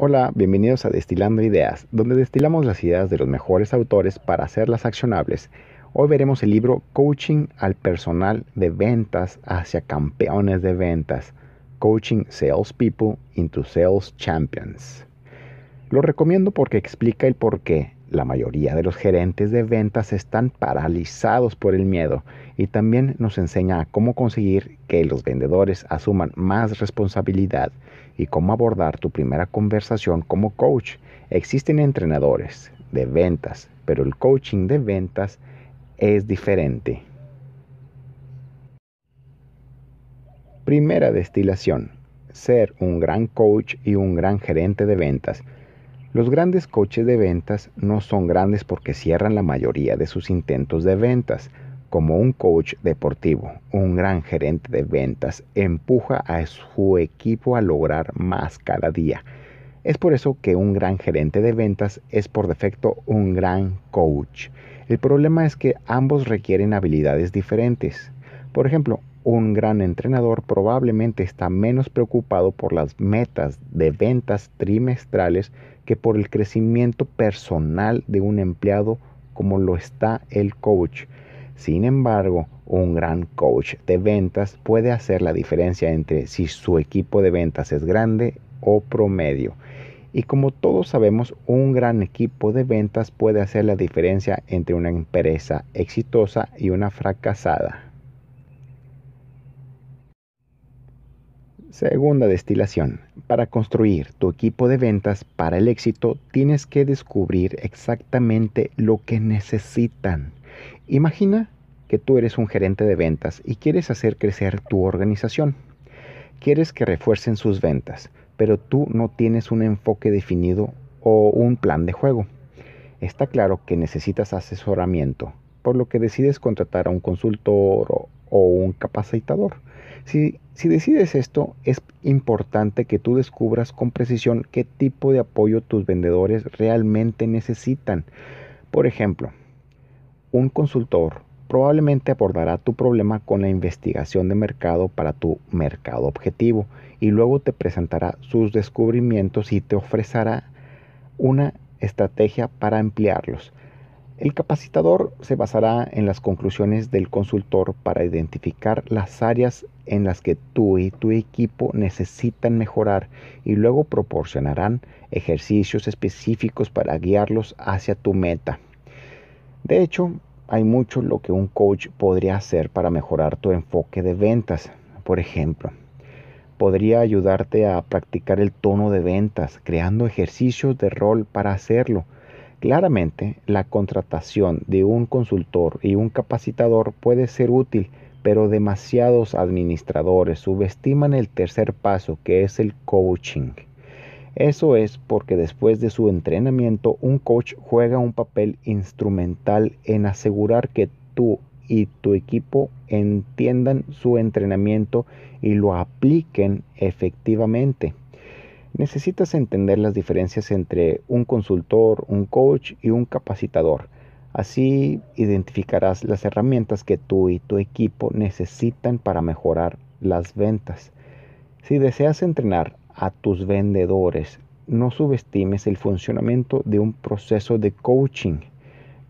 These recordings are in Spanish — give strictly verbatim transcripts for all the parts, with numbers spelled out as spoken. Hola, bienvenidos a Destilando Ideas, donde destilamos las ideas de los mejores autores para hacerlas accionables. Hoy veremos el libro Coaching al personal de ventas hacia campeones de ventas, Coaching Salespeople into Sales Champions. Lo recomiendo porque explica el por qué la mayoría de los gerentes de ventas están paralizados por el miedo y también nos enseña a cómo conseguir que los vendedores asuman más responsabilidad y cómo abordar tu primera conversación como coach. Existen entrenadores de ventas, pero el coaching de ventas es diferente. Primera destilación: ser un gran coach y un gran gerente de ventas. Los grandes coaches de ventas no son grandes porque cierran la mayoría de sus intentos de ventas. Como un coach deportivo, un gran gerente de ventas empuja a su equipo a lograr más cada día. Es por eso que un gran gerente de ventas es por defecto un gran coach. El problema es que ambos requieren habilidades diferentes. Por ejemplo, un gran entrenador probablemente está menos preocupado por las metas de ventas trimestrales que por el crecimiento personal de un empleado como lo está el coach. Sin embargo, un gran coach de ventas puede hacer la diferencia entre si su equipo de ventas es grande o promedio. Y como todos sabemos, un gran equipo de ventas puede hacer la diferencia entre una empresa exitosa y una fracasada. Segunda destilación. Para construir tu equipo de ventas para el éxito, tienes que descubrir exactamente lo que necesitan. Imagina que tú eres un gerente de ventas y quieres hacer crecer tu organización. Quieres que refuercen sus ventas, pero tú no tienes un enfoque definido o un plan de juego. Está claro que necesitas asesoramiento, por lo que decides contratar a un consultor o, o un capacitador. Si, si decides esto, es importante que tú descubras con precisión qué tipo de apoyo tus vendedores realmente necesitan. Por ejemplo, un consultor probablemente abordará tu problema con la investigación de mercado para tu mercado objetivo y luego te presentará sus descubrimientos y te ofrecerá una estrategia para emplearlos. El capacitador se basará en las conclusiones del consultor para identificar las áreas en las que tú y tu equipo necesitan mejorar y luego proporcionarán ejercicios específicos para guiarlos hacia tu meta. De hecho, hay mucho lo que un coach podría hacer para mejorar tu enfoque de ventas. Por ejemplo, podría ayudarte a practicar el tono de ventas, creando ejercicios de rol para hacerlo. Claramente, la contratación de un consultor y un capacitador puede ser útil, pero demasiados administradores subestiman el tercer paso, que es el coaching. Eso es porque después de su entrenamiento, un coach juega un papel instrumental en asegurar que tú y tu equipo entiendan su entrenamiento y lo apliquen efectivamente. Necesitas entender las diferencias entre un consultor, un coach y un capacitador. Así identificarás las herramientas que tú y tu equipo necesitan para mejorar las ventas. Si deseas entrenar a tus vendedores, no subestimes el funcionamiento de un proceso de coaching.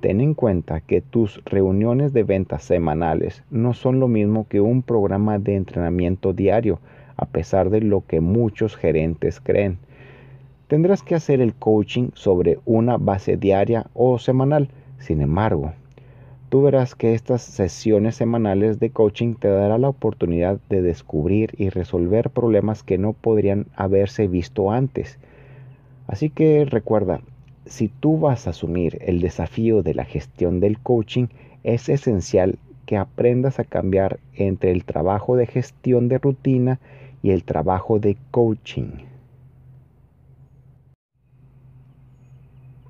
Ten en cuenta que tus reuniones de ventas semanales no son lo mismo que un programa de entrenamiento diario, a pesar de lo que muchos gerentes creen. Tendrás que hacer el coaching sobre una base diaria o semanal. Sin embargo, tú verás que estas sesiones semanales de coaching te dará la oportunidad de descubrir y resolver problemas que no podrían haberse visto antes. Así que recuerda, si tú vas a asumir el desafío de la gestión del coaching, es esencial que aprendas a cambiar entre el trabajo de gestión de rutina y el trabajo de coaching.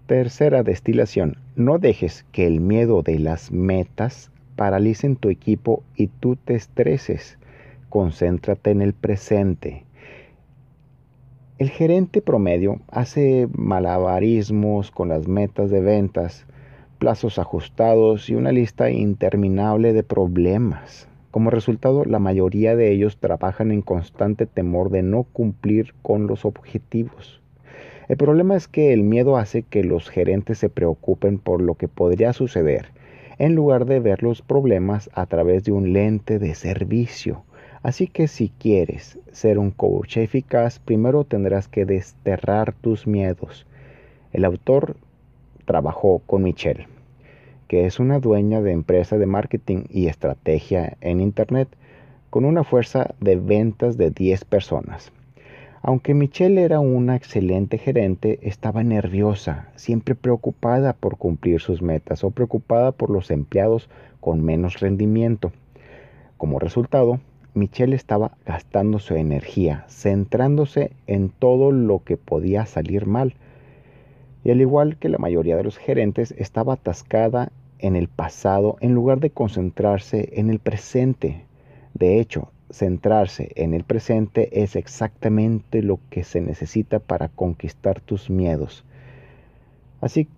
Tercera destilación. No dejes que el miedo de las metas paralicen tu equipo y tú te estreses. Concéntrate en el presente. El gerente promedio hace malabarismos con las metas de ventas, plazos ajustados y una lista interminable de problemas. Como resultado, la mayoría de ellos trabajan en constante temor de no cumplir con los objetivos. El problema es que el miedo hace que los gerentes se preocupen por lo que podría suceder, en lugar de ver los problemas a través de un lente de servicio. Así que si quieres ser un coach eficaz, primero tendrás que desterrar tus miedos. El autor trabajó con Michelle, que es una dueña de empresa de marketing y estrategia en Internet, con una fuerza de ventas de diez personas. Aunque Michelle era una excelente gerente, estaba nerviosa, siempre preocupada por cumplir sus metas o preocupada por los empleados con menos rendimiento. Como resultado, Michelle estaba gastando su energía, centrándose en todo lo que podía salir mal. Y al igual que la mayoría de los gerentes, estaba atascada en el pasado en lugar de concentrarse en el presente. De hecho, centrarse en el presente es exactamente lo que se necesita para conquistar tus miedos. Así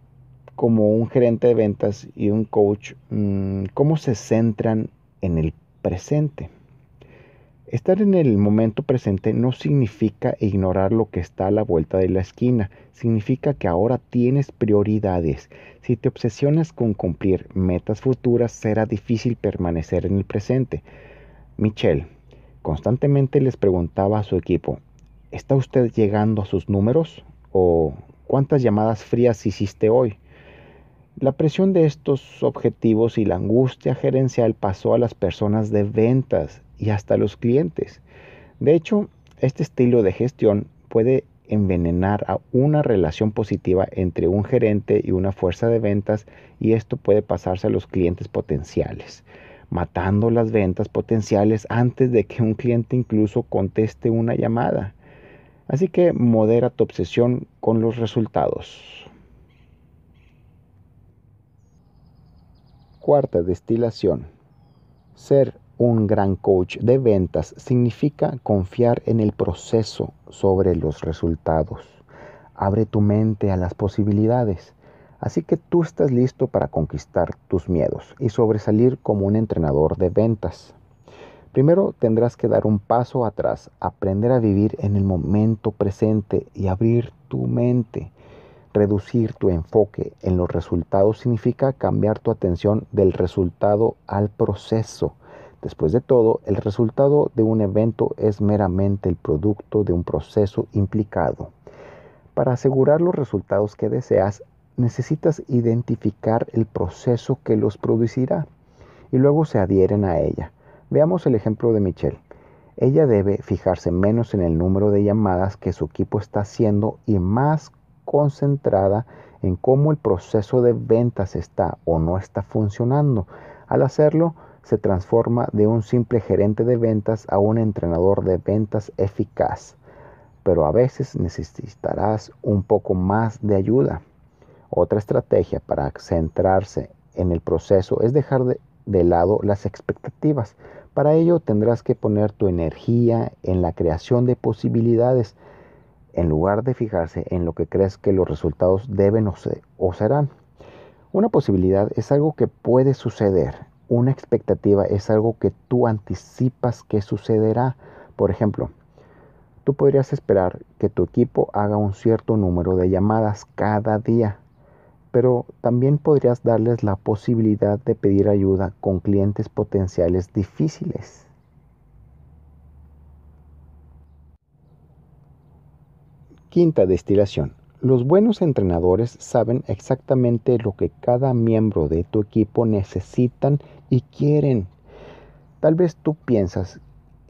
como un gerente de ventas y un coach, ¿cómo se centran en el presente? Estar en el momento presente no significa ignorar lo que está a la vuelta de la esquina. Significa que ahora tienes prioridades. Si te obsesionas con cumplir metas futuras, será difícil permanecer en el presente. Michelle constantemente les preguntaba a su equipo, ¿está usted llegando a sus números? ¿O cuántas llamadas frías hiciste hoy? La presión de estos objetivos y la angustia gerencial pasó a las personas de ventas y hasta los clientes. De hecho, este estilo de gestión puede envenenar a una relación positiva entre un gerente y una fuerza de ventas, y esto puede pasarse a los clientes potenciales, matando las ventas potenciales antes de que un cliente incluso conteste una llamada. Así que modera tu obsesión con los resultados. Cuarta destilación. Ser un gran coach de ventas significa confiar en el proceso sobre los resultados. Abre tu mente a las posibilidades. Así que tú estás listo para conquistar tus miedos y sobresalir como un entrenador de ventas. Primero tendrás que dar un paso atrás, aprender a vivir en el momento presente y abrir tu mente. Reducir tu enfoque en los resultados significa cambiar tu atención del resultado al proceso. Después de todo, el resultado de un evento es meramente el producto de un proceso implicado. Para asegurar los resultados que deseas, necesitas identificar el proceso que los producirá y luego se adhieren a ella. Veamos el ejemplo de Michelle. Ella debe fijarse menos en el número de llamadas que su equipo está haciendo y más concentrada en cómo el proceso de ventas está o no está funcionando. Al hacerlo, se transforma de un simple gerente de ventas a un entrenador de ventas eficaz. Pero a veces necesitarás un poco más de ayuda. Otra estrategia para centrarse en el proceso es dejar de, de lado las expectativas. Para ello tendrás que poner tu energía en la creación de posibilidades, en lugar de fijarse en lo que crees que los resultados deben o, se, o serán. Una posibilidad es algo que puede suceder. Una expectativa es algo que tú anticipas que sucederá. Por ejemplo, tú podrías esperar que tu equipo haga un cierto número de llamadas cada día, pero también podrías darles la posibilidad de pedir ayuda con clientes potenciales difíciles. Quinta destilación. Los buenos entrenadores saben exactamente lo que cada miembro de tu equipo necesitan y quieren. Tal vez tú piensas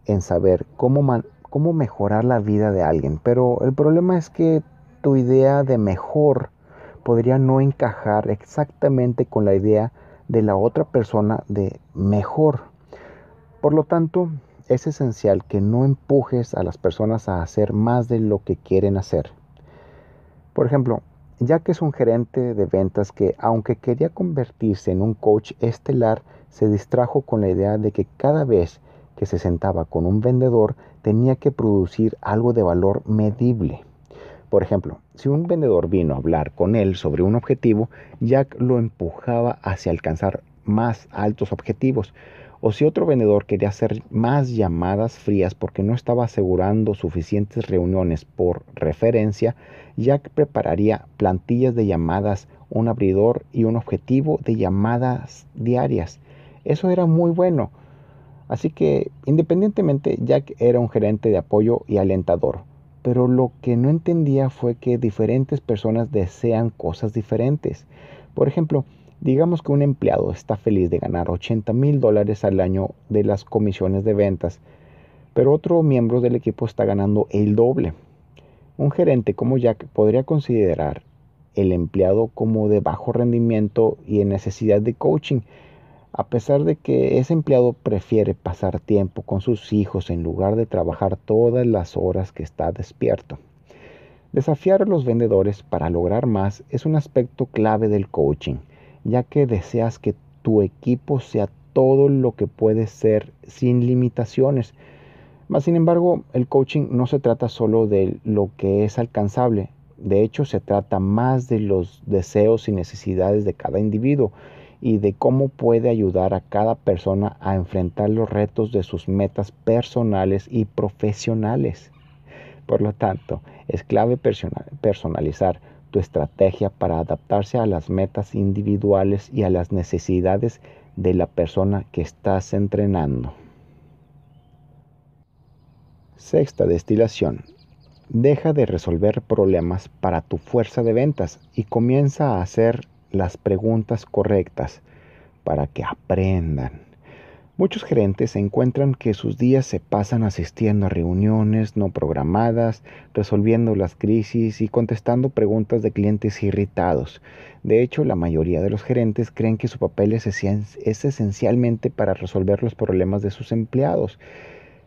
en saber cómo, man- cómo mejorar la vida de alguien, pero el problema es que tu idea de mejor podría no encajar exactamente con la idea de la otra persona de mejor. Por lo tanto, es esencial que no empujes a las personas a hacer más de lo que quieren hacer. Por ejemplo, ya que es un gerente de ventas que, aunque quería convertirse en un coach estelar, se distrajo con la idea de que cada vez que se sentaba con un vendedor tenía que producir algo de valor medible. Por ejemplo, si un vendedor vino a hablar con él sobre un objetivo, Jack lo empujaba hacia alcanzar más altos objetivos. O si otro vendedor quería hacer más llamadas frías porque no estaba asegurando suficientes reuniones por referencia, Jack prepararía plantillas de llamadas, un abridor y un objetivo de llamadas diarias. Eso era muy bueno. Así que, independientemente, Jack era un gerente de apoyo y alentador. Pero lo que no entendía fue que diferentes personas desean cosas diferentes. Por ejemplo, digamos que un empleado está feliz de ganar ochenta mil dólares al año de las comisiones de ventas, pero otro miembro del equipo está ganando el doble. Un gerente como Jack podría considerar el empleado como de bajo rendimiento y en necesidad de coaching, a pesar de que ese empleado prefiere pasar tiempo con sus hijos en lugar de trabajar todas las horas que está despierto. Desafiar a los vendedores para lograr más es un aspecto clave del coaching, ya que deseas que tu equipo sea todo lo que puede ser sin limitaciones. Mas, sin embargo, el coaching no se trata solo de lo que es alcanzable. De hecho, se trata más de los deseos y necesidades de cada individuo y de cómo puede ayudar a cada persona a enfrentar los retos de sus metas personales y profesionales. Por lo tanto, es clave personalizar tu estrategia para adaptarse a las metas individuales y a las necesidades de la persona que estás entrenando. Sexta destilación. Deja de resolver problemas para tu fuerza de ventas y comienza a hacer las preguntas correctas para que aprendan. Muchos gerentes encuentran que sus días se pasan asistiendo a reuniones no programadas, resolviendo las crisis y contestando preguntas de clientes irritados. De hecho, la mayoría de los gerentes creen que su papel es esencialmente para resolver los problemas de sus empleados.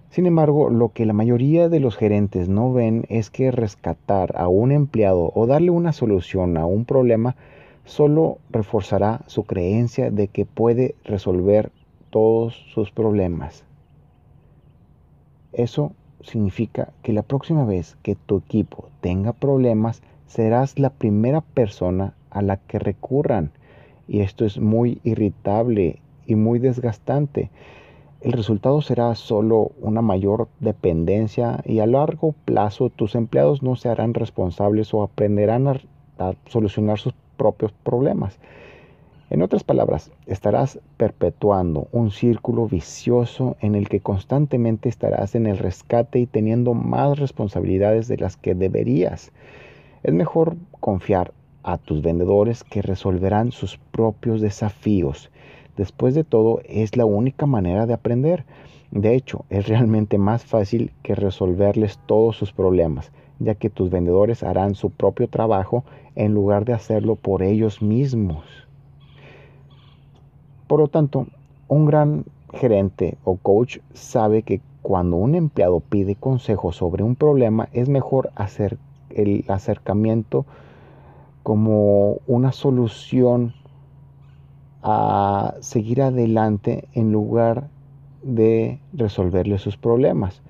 Sin embargo, lo que la mayoría de los gerentes no ven es que rescatar a un empleado o darle una solución a un problema solo reforzará su creencia de que puede resolver todos sus problemas. Eso significa que la próxima vez que tu equipo tenga problemas, serás la primera persona a la que recurran. Y esto es muy irritable y muy desgastante. El resultado será solo una mayor dependencia y a largo plazo tus empleados no se harán responsables o aprenderán a, a solucionar sus propios problemas. En otras palabras, estarás perpetuando un círculo vicioso en el que constantemente estarás en el rescate y teniendo más responsabilidades de las que deberías. Es mejor confiar a tus vendedores que resolverán sus propios desafíos. Después de todo, es la única manera de aprender. De hecho, es realmente más fácil que resolverles todos sus problemas, ya que tus vendedores harán su propio trabajo en lugar de hacerlo por ellos mismos. Por lo tanto, un gran gerente o coach sabe que cuando un empleado pide consejos sobre un problema, es mejor hacer el acercamiento como una solución a seguir adelante en lugar de resolverle sus problemas.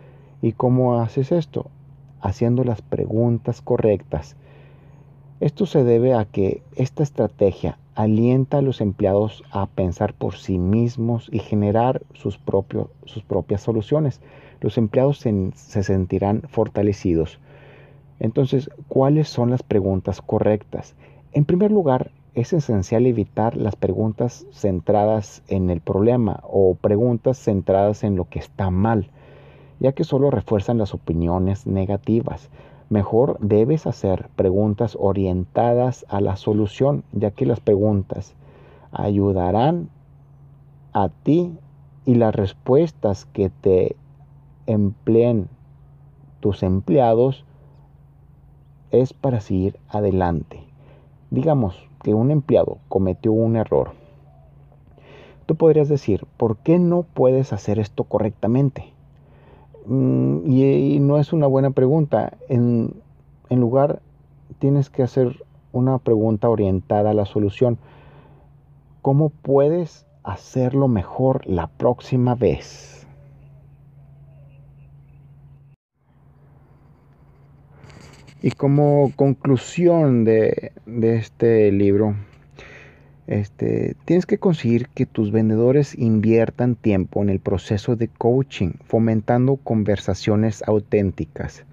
¿Y cómo haces esto? Haciendo las preguntas correctas. Esto se debe a que esta estrategia alienta a los empleados a pensar por sí mismos y generar sus, propios, sus propias soluciones. Los empleados se, se sentirán fortalecidos. Entonces, ¿cuáles son las preguntas correctas? En primer lugar, es esencial evitar las preguntas centradas en el problema o preguntas centradas en lo que está mal, ya que solo refuerzan las opiniones negativas. Mejor debes hacer preguntas orientadas a la solución, ya que las preguntas ayudarán a ti y las respuestas que te empleen tus empleados es para seguir adelante. Digamos que un empleado cometió un error. Tú podrías decir, ¿por qué no puedes hacer esto correctamente? Y no es una buena pregunta. En, en lugar, tienes que hacer una pregunta orientada a la solución. ¿Cómo puedes hacerlo mejor la próxima vez? Y como conclusión de, de este libro, Este, tienes que conseguir que tus vendedores inviertan tiempo en el proceso de coaching, fomentando conversaciones auténticas.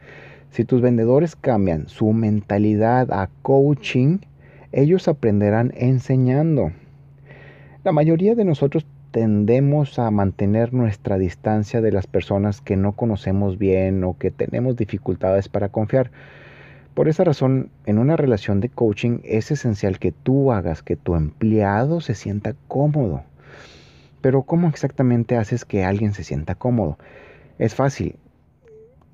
Si tus vendedores cambian su mentalidad a coaching, ellos aprenderán enseñando. La mayoría de nosotros tendemos a mantener nuestra distancia de las personas que no conocemos bien o que tenemos dificultades para confiar. Por esa razón, en una relación de coaching es esencial que tú hagas que tu empleado se sienta cómodo. Pero ¿cómo exactamente haces que alguien se sienta cómodo? Es fácil.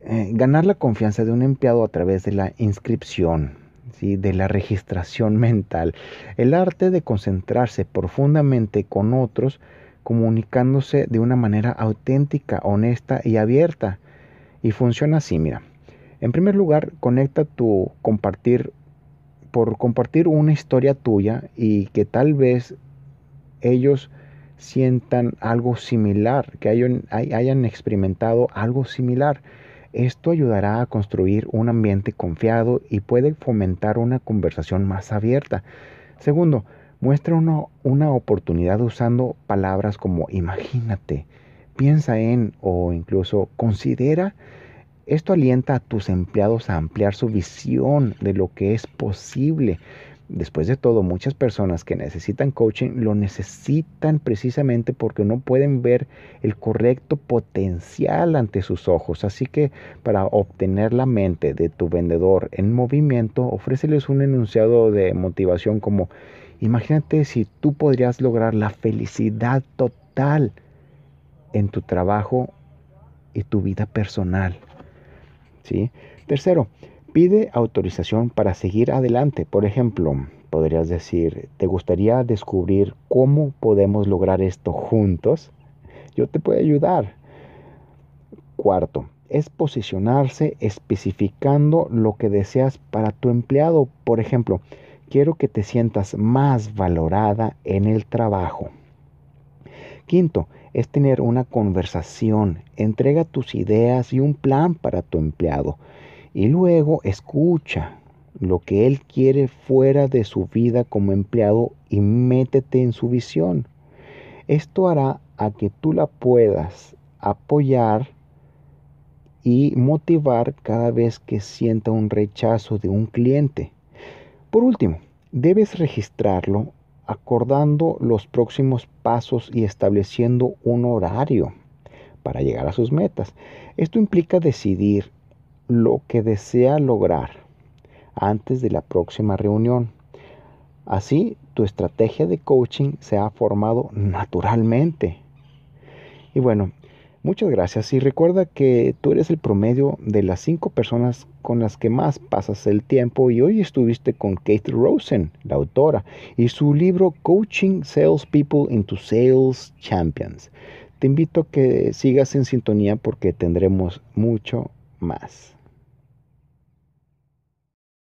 Eh, ganar la confianza de un empleado a través de la inscripción, ¿sí? De la registración mental. El arte de concentrarse profundamente con otros, comunicándose de una manera auténtica, honesta y abierta. Y funciona así, mira. En primer lugar, conecta tu compartir por compartir una historia tuya y que tal vez ellos sientan algo similar, que hayan, hayan experimentado algo similar. Esto ayudará a construir un ambiente confiado y puede fomentar una conversación más abierta. Segundo, muestra uno una oportunidad usando palabras como imagínate, piensa en o incluso considera. Esto alienta a tus empleados a ampliar su visión de lo que es posible. Después de todo, muchas personas que necesitan coaching lo necesitan precisamente porque no pueden ver el correcto potencial ante sus ojos. Así que para obtener la mente de tu vendedor en movimiento, ofréceles un enunciado de motivación como: imagínate si tú podrías lograr la felicidad total en tu trabajo y tu vida personal. ¿Sí? Tercero, pide autorización para seguir adelante. Por ejemplo, podrías decir, ¿te gustaría descubrir cómo podemos lograr esto juntos? Yo te puedo ayudar. Cuarto, es posicionarse especificando lo que deseas para tu empleado. Por ejemplo, quiero que te sientas más valorada en el trabajo. Quinto, es tener una conversación, entrega tus ideas y un plan para tu empleado y luego escucha lo que él quiere fuera de su vida como empleado y métete en su visión. Esto hará a que tú la puedas apoyar y motivar cada vez que sienta un rechazo de un cliente. Por último, debes registrarlo acordando los próximos pasos y estableciendo un horario para llegar a sus metas. Esto implica decidir lo que desea lograr antes de la próxima reunión. Así, tu estrategia de coaching se ha formado naturalmente. Y bueno, muchas gracias. Y recuerda que tú eres el promedio de las cinco personas con las que más pasas el tiempo. Y hoy estuviste con Kate Rosen, la autora, y su libro Coaching Salespeople into Sales Champions. Te invito a que sigas en sintonía porque tendremos mucho más.